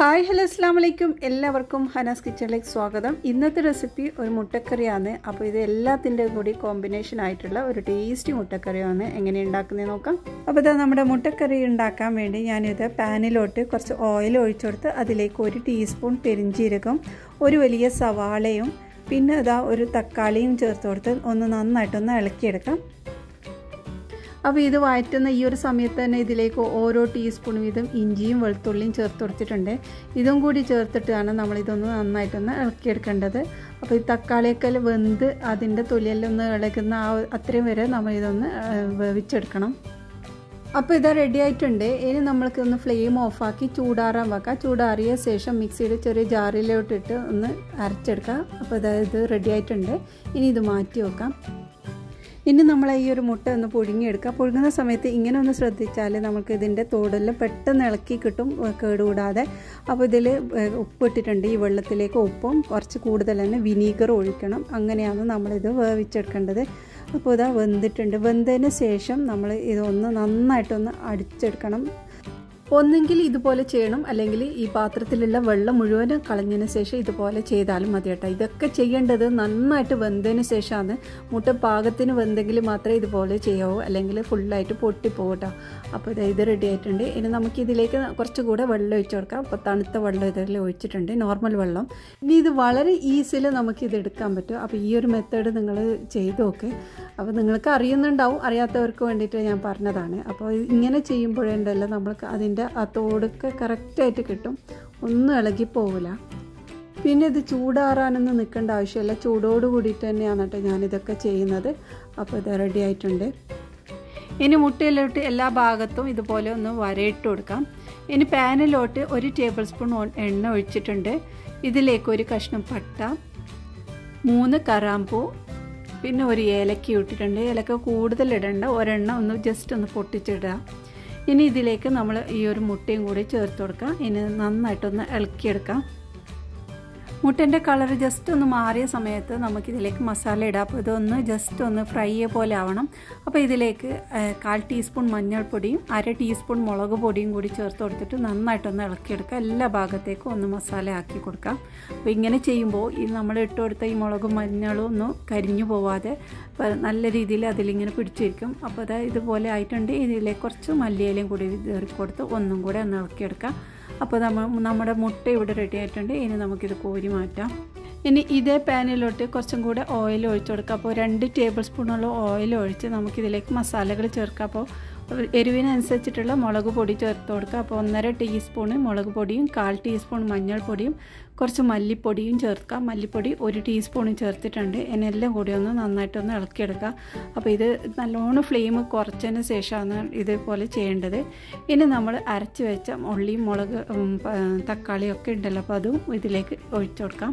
Hi hello അസ്സാം വലൈക്കും എല്ലാവർക്കും ഹനാസ് കിച്ചണിലേക്ക് സ്വാഗതം. ഇന്നത്തെ റെസിപ്പി ഒരു മുട്ടക്കറിയാണ്. അപ്പോൾ ഇത് എല്ലാത്തിൻ്റെയും കൂടി കോമ്പിനേഷൻ ആയിട്ടുള്ള ഒരു ടേസ്റ്റി മുട്ടക്കറിയാണ്. എങ്ങനെ ഉണ്ടാക്കുന്നത് നോക്കാം. അപ്പോൾ ഇതാ നമ്മുടെ മുട്ടക്കറി ഉണ്ടാക്കാൻ വേണ്ടി ഞാനിത് പാനിലോട്ട് കുറച്ച് ഓയിൽ ഒഴിച്ചു കൊടുത്ത് അതിലേക്ക് ഒരു ടീസ്പൂൺ പെരിഞ്ചീരകം, ഒരു വലിയ സവാളയും പിന്നെ ഇതാ ഒരു തക്കാളിയും ചേർത്ത് കൊടുത്ത് ഒന്ന് നന്നായിട്ടൊന്ന് ഇളക്കിയെടുക്കാം. അപ്പോൾ ഇത് വഴറ്റുന്ന ഈ ഒരു സമയത്ത് തന്നെ ഇതിലേക്ക് ഓരോ ടീസ്പൂൺ വീതം ഇഞ്ചിയും വെളുത്തുള്ളിയും ചേർത്ത് കൊടുത്തിട്ടുണ്ട്. ഇതും കൂടി ചേർത്തിട്ടാണ് നമ്മളിതൊന്ന് നന്നായിട്ടൊന്ന് ഇളക്കിയെടുക്കേണ്ടത്. അപ്പോൾ ഈ തക്കാളിയൊക്കെ വെന്ത് അതിൻ്റെ തൊലിയിലൊന്ന് ഇളകുന്ന അത്രയും വരെ നമ്മളിതൊന്ന് വേവിച്ചെടുക്കണം. അപ്പോൾ ഇത് റെഡി ആയിട്ടുണ്ട്. ഇനി നമ്മൾക്ക് ഒന്ന് ഫ്ലെയിം ഓഫാക്കി ചൂടാറാൻ വെക്കാം. ചൂടാറിയ ശേഷം മിക്സിയുടെ ചെറിയ ജാറിലോട്ടിട്ട് ഒന്ന് അരച്ചെടുക്കാം. അപ്പോൾ ഇത് റെഡി ആയിട്ടുണ്ട്. ഇനി ഇത് മാറ്റി വെക്കാം. ഇനി നമ്മൾ ഈ ഒരു മുട്ട ഒന്ന് പുഴുങ്ങിയെടുക്കുക. പുഴുങ്ങുന്ന സമയത്ത് ഇങ്ങനെ ഒന്ന് ശ്രദ്ധിച്ചാൽ നമുക്ക് ഇതിൻ്റെ തോടെല്ലാം പെട്ടെന്ന് ഇളക്കി കിട്ടും കേടുകൂടാതെ. അപ്പോൾ ഇതിൽ ഉപ്പിട്ടിട്ടുണ്ട്. ഈ വെള്ളത്തിലേക്ക് ഉപ്പും കുറച്ച് കൂടുതൽ തന്നെ വിനീഗർ ഒഴിക്കണം. അങ്ങനെയാണ് നമ്മളിത് വേവിച്ചെടുക്കേണ്ടത്. അപ്പോൾ ഇതാ വെന്തിട്ടുണ്ട്. വെന്തതിന് ശേഷം നമ്മൾ ഇതൊന്ന് നന്നായിട്ടൊന്ന് അടിച്ചെടുക്കണം. ഒന്നെങ്കിൽ ഇതുപോലെ ചെയ്യണം, അല്ലെങ്കിൽ ഈ പാത്രത്തിലുള്ള വെള്ളം മുഴുവനും കളഞ്ഞതിന് ശേഷം ഇതുപോലെ ചെയ്താലും മതി കേട്ടോ. ഇതൊക്കെ ചെയ്യേണ്ടത് നന്നായിട്ട് വെന്തതിന് ശേഷമാണ്. മുട്ട പാകത്തിന് വെന്തെങ്കിൽ മാത്രമേ ഇതുപോലെ ചെയ്യാവൂ, അല്ലെങ്കിൽ ഫുള്ളായിട്ട് പൊട്ടിപ്പോകും കേട്ടോ. അപ്പോൾ ഇത് റെഡി ആയിട്ടുണ്ട്. ഇനി നമുക്കിതിലേക്ക് കുറച്ചുകൂടെ വെള്ളം ഒഴിച്ചു കൊടുക്കാം. അപ്പോൾ തണുത്ത വെള്ളം ഇതിൽ ഒഴിച്ചിട്ടുണ്ട്, നോർമൽ വെള്ളം. ഇനി ഇത് വളരെ ഈസിയിൽ നമുക്കിത് എടുക്കാൻ പറ്റും. അപ്പോൾ ഈ ഒരു മെത്തേഡ് നിങ്ങൾ ചെയ്ത് നോക്ക്. അപ്പോൾ നിങ്ങൾക്ക് അറിയുന്നുണ്ടാവും, അറിയാത്തവർക്ക് വേണ്ടിയിട്ട് ഞാൻ പറഞ്ഞതാണ്. അപ്പോൾ ഇങ്ങനെ ചെയ്യുമ്പോഴേണ്ടല്ല നമ്മൾക്ക് അതിൻ്റെ ആ തോടൊക്കെ കറക്റ്റായിട്ട് കിട്ടും, ഒന്നും ഇളകിപ്പോവില്ല. പിന്നെ ഇത് ചൂടാറാനൊന്നും നിൽക്കേണ്ട ആവശ്യമില്ല, ചൂടോട് കൂടിയിട്ട് തന്നെയാണ് കേട്ടോ ഞാനിതൊക്കെ ചെയ്യുന്നത്. അപ്പോൾ ഇത് റെഡി ആയിട്ടുണ്ട്. ഇനി മുട്ടയിലോട്ട് എല്ലാ ഭാഗത്തും ഇതുപോലെ ഒന്ന് വരയിട്ട് കൊടുക്കാം. ഇനി പാനിലോട്ട് ഒരു ടേബിൾ സ്പൂൺ എണ്ണ ഒഴിച്ചിട്ടുണ്ട്. ഇതിലേക്ക് ഒരു കഷ്ണം പട്ട, 3 കറാമ്പൂ, പിന്നെ ഒരു ഏലക്ക ഇട്ടിട്ടുണ്ട്. ഏലക്ക കൂടുതൽ ഇടണ്ട, ഒരെണ്ണ ഒന്ന് ജസ്റ്റ് ഒന്ന് പൊട്ടിച്ചിടുക. ഇനി ഇതിലേക്ക് നമ്മൾ ഈ ഒരു മുട്ടയും കൂടി ചേർത്ത് കൊടുക്കാം. ഇനി നന്നായിട്ടൊന്ന് ഇളക്കിയെടുക്കാം. മുട്ടൻ്റെ കളർ ജസ്റ്റ് ഒന്ന് മാറിയ സമയത്ത് നമുക്കിതിലേക്ക് മസാല ഇടാം. അപ്പോൾ ഇതൊന്ന് ജസ്റ്റ് ഒന്ന് ഫ്രൈ പോലെ ആവണം. അപ്പോൾ ഇതിലേക്ക് 1/4 ടീസ്പൂൺ മഞ്ഞൾപ്പൊടിയും 1/2 ടീസ്പൂൺ മുളക് പൊടിയും കൂടി ചേർത്ത് കൊടുത്തിട്ട് നന്നായിട്ടൊന്ന് ഇളക്കിയെടുക്കുക. എല്ലാ ഭാഗത്തേക്കും ഒന്ന് മസാല ആക്കി കൊടുക്കാം. അപ്പോൾ ഇങ്ങനെ ചെയ്യുമ്പോൾ ഈ നമ്മൾ ഇട്ട് കൊടുത്ത ഈ മുളകും മഞ്ഞളും ഒന്ന് കരിഞ്ഞു പോവാതെ നല്ല രീതിയിൽ അതിലിങ്ങനെ പിടിച്ചിരിക്കും. അപ്പോൾ ഇതുപോലെ ആയിട്ടുണ്ട്. ഇതിലേക്ക് കുറച്ച് മല്ലിയിലയും കൂടി ഇറക്കി കൊടുത്ത് ഒന്നും കൂടെ ഒന്ന് ഇളക്കിയെടുക്കാം. അപ്പോൾ നമ്മുടെ മുട്ട ഇവിടെ റെഡി ആയിട്ടുണ്ട്. ഇനി നമുക്കിത് കോരി മാറ്റാം. ഇനി ഇതേ പാനിലോട്ട് കുറച്ചും കൂടെ ഓയിൽ ഒഴിച്ചു കൊടുക്കുക. അപ്പോൾ 2 ടേബിൾ സ്പൂണോളം ഓയിൽ ഒഴിച്ച് നമുക്കിതിലേക്ക് മസാലകൾ ചേർക്കാം. അപ്പോൾ എരിവിനനുസരിച്ചിട്ടുള്ള മുളക് പൊടി ചേർത്ത് കൊടുക്കുക. അപ്പോൾ 1/2 ടീസ്പൂൺ മുളക് പൊടിയും 1/4 ടീസ്പൂൺ മഞ്ഞൾപ്പൊടിയും കുറച്ച് മല്ലിപ്പൊടിയും ചേർക്കുക. മല്ലിപ്പൊടി 1 ടീസ്പൂണും ചേർത്തിട്ടുണ്ട്. എന്നെല്ലാം കൂടി ഒന്ന് നന്നായിട്ടൊന്ന് ഇളക്കിയെടുക്കുക. അപ്പോൾ ഇത് നല്ലോണം ഫ്ലെയിം കുറച്ചതിന് ശേഷമാണ് ഇതേപോലെ ചെയ്യേണ്ടത്. ഇനി നമ്മൾ അരച്ച് വെച്ച ഉള്ളിയും മുളക് തക്കാളിയും ഒക്കെ ഉണ്ടല്ലോ, അപ്പോൾ അതും ഇതിലേക്ക് ഒഴിച്ചു കൊടുക്കാം.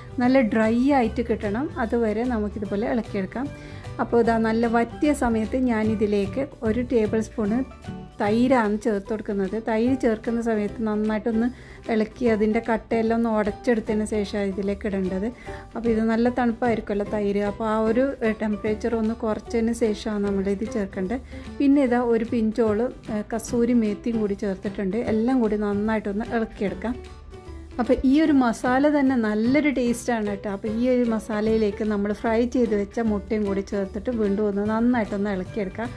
നല്ല ഡ്രൈ ആയിട്ട് കിട്ടണം, അതുവരെ നമുക്കിതുപോലെ ഇളക്കിയെടുക്കാം. അപ്പോൾ ഇതാ നല്ല വറ്റിയ സമയത്ത് ഞാനിതിലേക്ക് 1 ടേബിൾ സ്പൂണ് തൈരാണ് ചേർത്ത് കൊടുക്കുന്നത്. തൈര് ചേർക്കുന്ന സമയത്ത് നന്നായിട്ടൊന്ന് ഇളക്കി അതിൻ്റെ കട്ടയെല്ലാം ഒന്ന് ഉടച്ചെടുത്തതിന് ശേഷം ഇതിലേക്ക് ഇടേണ്ടത്. അപ്പോൾ ഇത് നല്ല തണുപ്പായിരിക്കുമല്ലോ തൈര്. അപ്പോൾ ആ ഒരു ടെമ്പറേച്ചർ ഒന്ന് കുറച്ചതിന് ശേഷമാണ് നമ്മളിത് ചേർക്കേണ്ടത്. പിന്നെ ഇതാ ഒരു പിഞ്ചോളം കസൂരി മേത്തിയും കൂടി ചേർത്തിട്ടുണ്ട്. എല്ലാം കൂടി നന്നായിട്ടൊന്ന് ഇളക്കിയെടുക്കാം. അപ്പോൾ ഈ ഒരു മസാല തന്നെ നല്ലൊരു ടേസ്റ്റാണ് കേട്ടോ. അപ്പോൾ ഈ ഒരു മസാലയിലേക്ക് നമ്മൾ ഫ്രൈ ചെയ്ത് വെച്ച മുട്ടയും കൂടി ചേർത്തിട്ട് വീണ്ടും ഒന്ന് നന്നായിട്ടൊന്ന് ഇളക്കിയെടുക്കാം.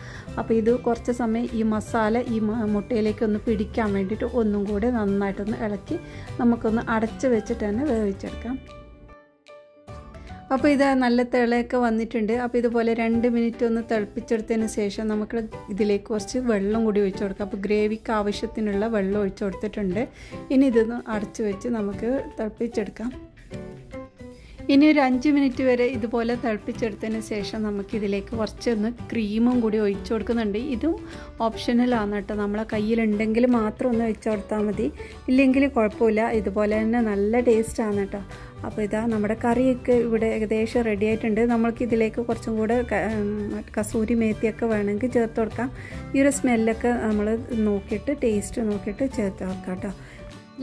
അപ്പോൾ ഇത് കുറച്ച് സമയം ഈ മസാല ഈ മുട്ടയിലേക്ക് ഒന്ന് പിടിക്കാൻ വേണ്ടിയിട്ട് ഒന്നും കൂടി നന്നായിട്ടൊന്ന് ഇളക്കി നമുക്കൊന്ന് അടച്ച് വെച്ചിട്ട് തന്നെ വേവിച്ചെടുക്കാം. അപ്പോൾ ഇത് നല്ല തിളയൊക്കെ വന്നിട്ടുണ്ട്. അപ്പോൾ ഇതുപോലെ 2 മിനിറ്റ് ഒന്ന് തിളപ്പിച്ചെടുത്തതിന് ശേഷം നമുക്ക് ഇതിലേക്ക് കുറച്ച് വെള്ളം കൂടി ഒഴിച്ചു കൊടുക്കാം. അപ്പോൾ ഗ്രേവിക്ക് ആവശ്യത്തിനുള്ള വെള്ളം ഒഴിച്ചു കൊടുത്തിട്ടുണ്ട്. ഇനി ഇതൊന്ന് അടച്ചു വെച്ച് നമുക്ക് തിളപ്പിച്ചെടുക്കാം. ഇനി ഒരു 5 മിനിറ്റ് വരെ ഇതുപോലെ തിളപ്പിച്ചെടുത്തതിന് ശേഷം നമുക്കിതിലേക്ക് കുറച്ചൊന്ന് ക്രീമും കൂടി ഒഴിച്ചു കൊടുക്കുന്നുണ്ട്. ഇതും ഓപ്ഷനലാണ് കേട്ടോ. നമ്മളെ കയ്യിലുണ്ടെങ്കിൽ മാത്രം ഒന്ന് ഒഴിച്ചു കൊടുത്താൽ മതി, ഇല്ലെങ്കിൽ കുഴപ്പമില്ല. ഇതുപോലെ തന്നെ നല്ല ടേസ്റ്റാണ് കേട്ടോ. അപ്പോൾ ഇതാ നമ്മുടെ കറിയൊക്കെ ഇവിടെ ഏകദേശം റെഡി ആയിട്ടുണ്ട്. നമ്മൾക്ക് ഇതിലേക്ക് കുറച്ചും കൂടെ കസൂരി മേത്തിയൊക്കെ വേണമെങ്കിൽ ചേർത്ത് കൊടുക്കാം. ഈ ഒരു സ്മെല്ലൊക്കെ നമ്മൾ നോക്കിയിട്ട് ടേസ്റ്റ് നോക്കിയിട്ട് ചേർത്ത് കൊടുക്കാം കേട്ടോ.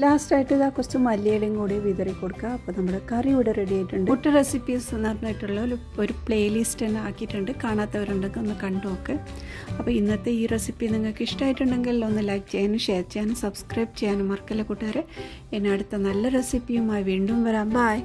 ലാസ്റ്റായിട്ട് ഇതാ കുറച്ച് മല്ലിയിലയും കൂടി വിതറി കൊടുക്കുക. അപ്പോൾ നമ്മുടെ കറി ഇവിടെ റെഡി ആയിട്ടുണ്ട്. മുട്ട റെസിപ്പീസ് എന്ന് പറഞ്ഞിട്ടുള്ള ഒരു പ്ലേലിസ്റ്റ് തന്നെ ആക്കിയിട്ടുണ്ട്. കാണാത്തവരുണ്ടെങ്കിൽ ഒന്ന് കണ്ടു നോക്ക്. അപ്പോൾ ഇന്നത്തെ ഈ റെസിപ്പി നിങ്ങൾക്ക് ഇഷ്ടമായിട്ടുണ്ടെങ്കിൽ ഒന്ന് ലൈക്ക് ചെയ്യാനും ഷെയർ ചെയ്യാനും സബ്സ്ക്രൈബ് ചെയ്യാനും മറക്കല്ല കൂട്ടുകാരെ. എന്നെ അടുത്ത നല്ല റെസിപ്പിയുമായി വീണ്ടും വരാം. ബൈ.